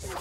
First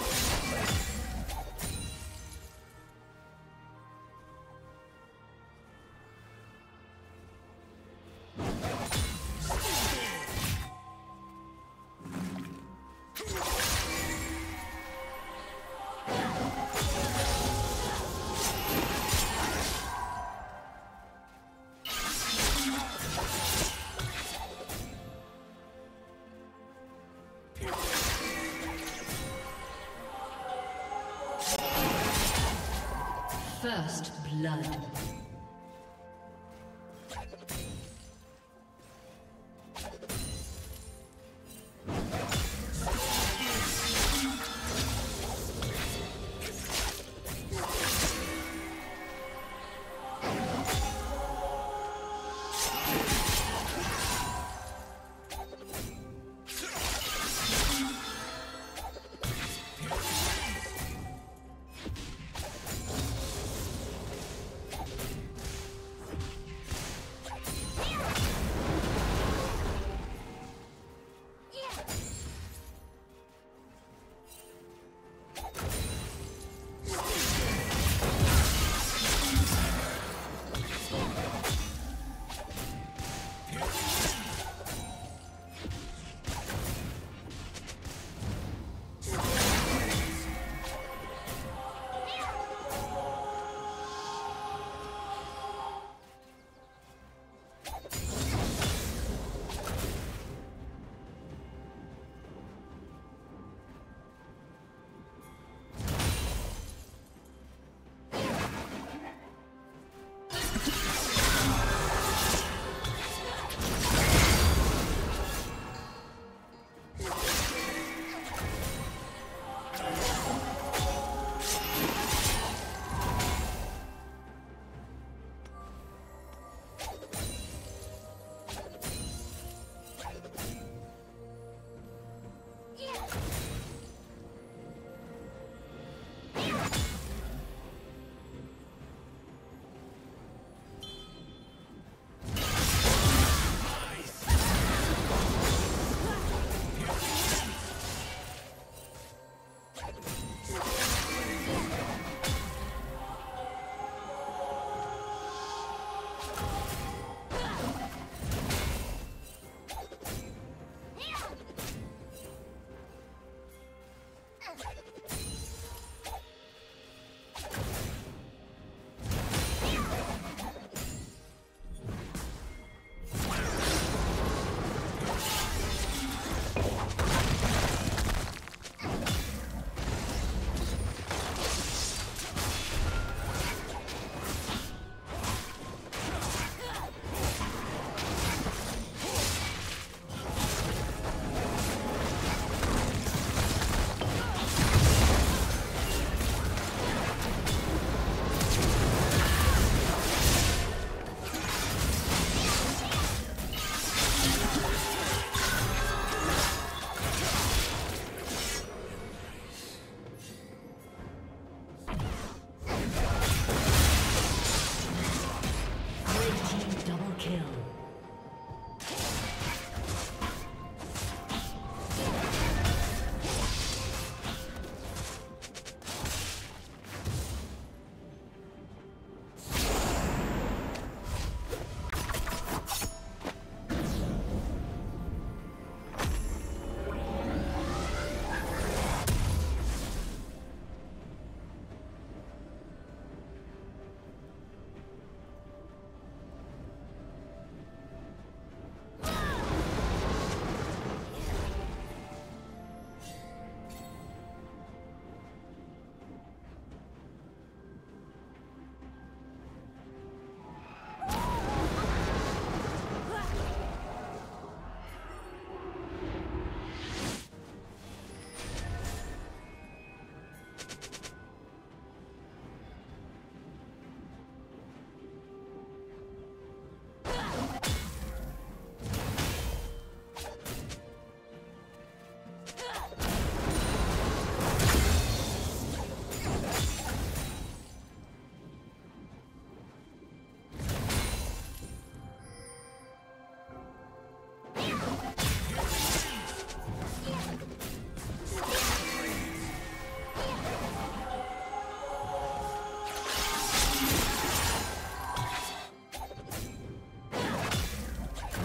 blood.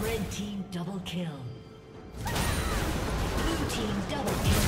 Red team double kill. Blue team double kill.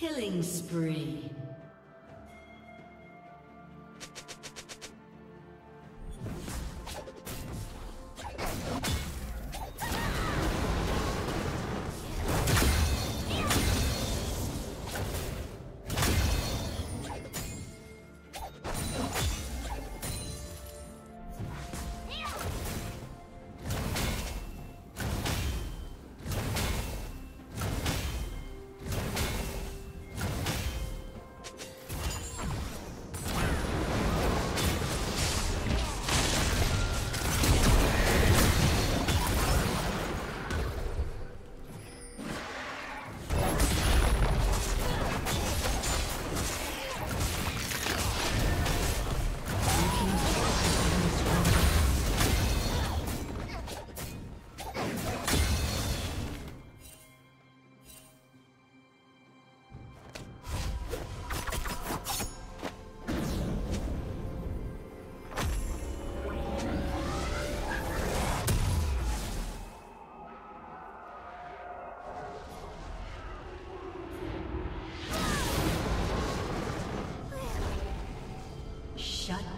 Killing spree.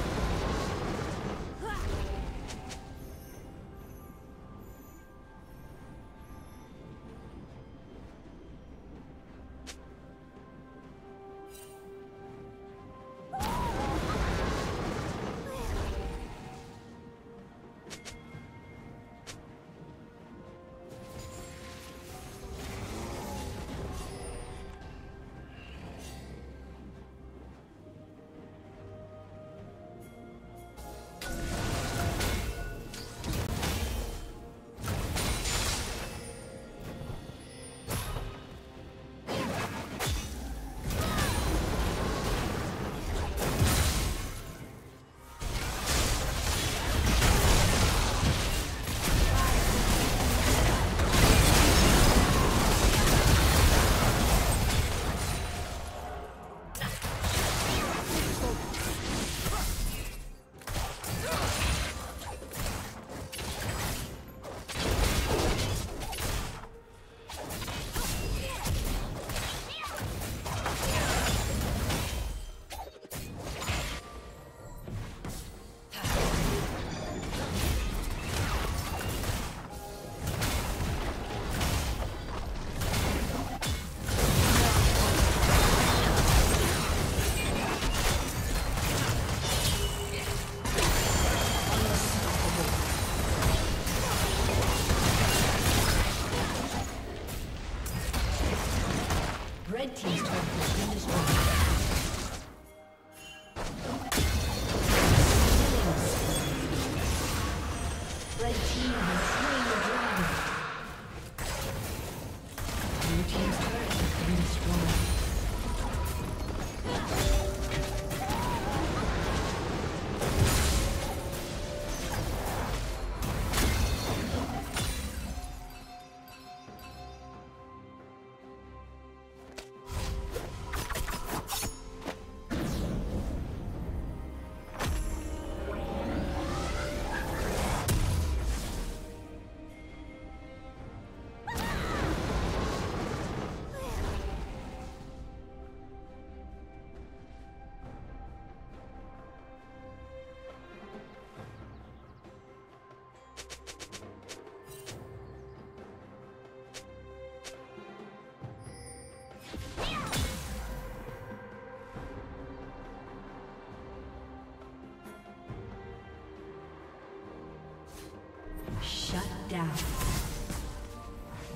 Shut down.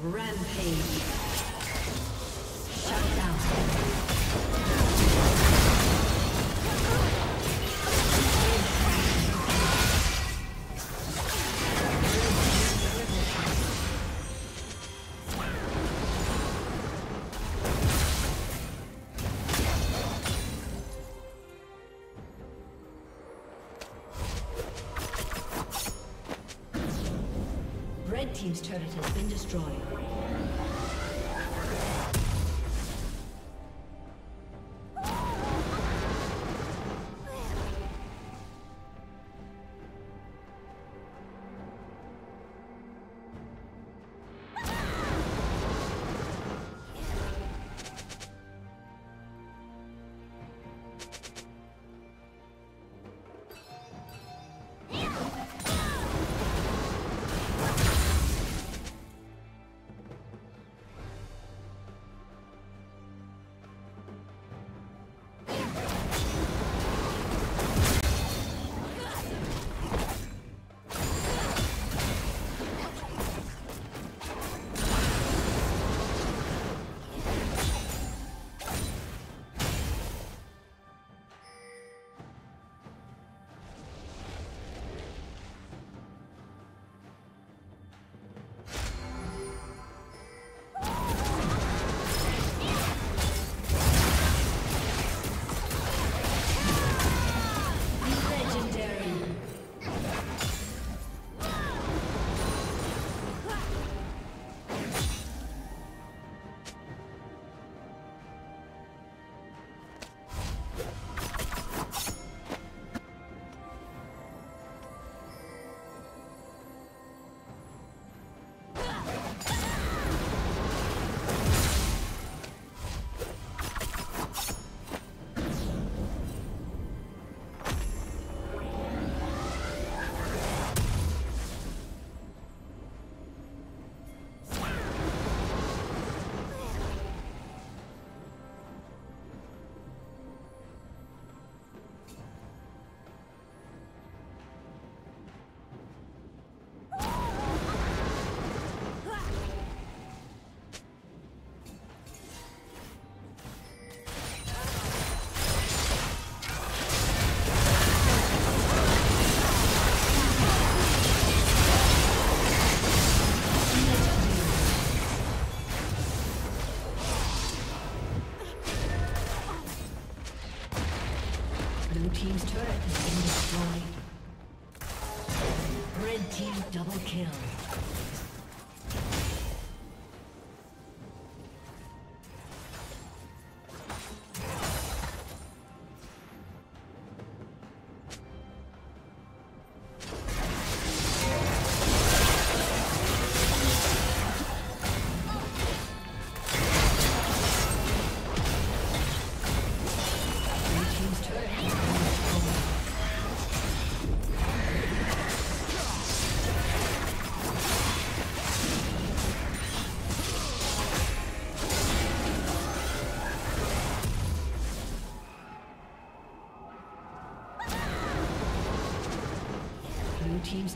Rampage. Shut down. Team's turret has been destroyed. team's turret has been destroyed. Red team double kill. Team's